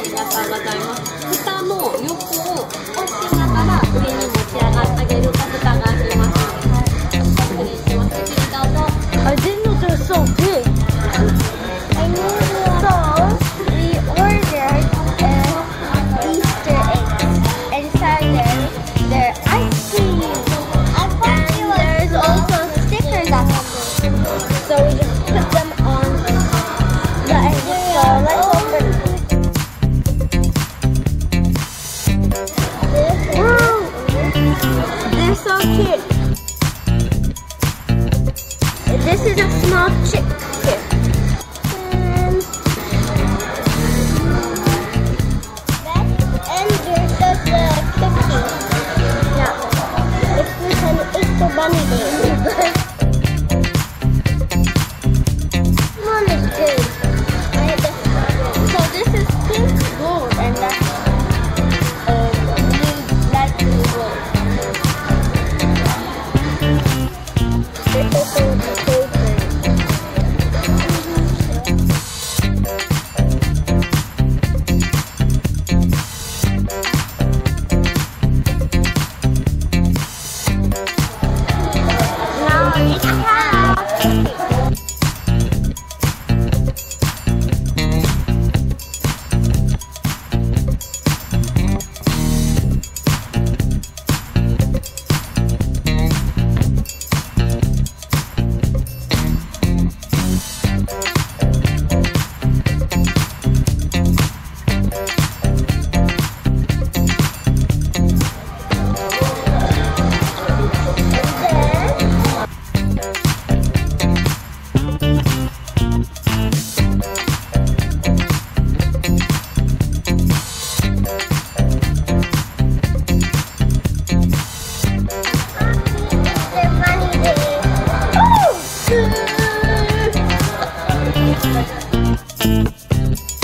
ありがとうございます。蓋の横を押しながら上に持ち上がってあげると蓋が開きます。失礼します。次どうぞ。I didn't know they're so big. I knew those. We ordered an Easter egg. Inside there ice cream. And there's also stickers on top. So we just put them on the egg. So let's They're so cute. This is a small chick here. And here's the cookie. Yeah. If we can eat the bunny day. One is good. So this is pink gold and that's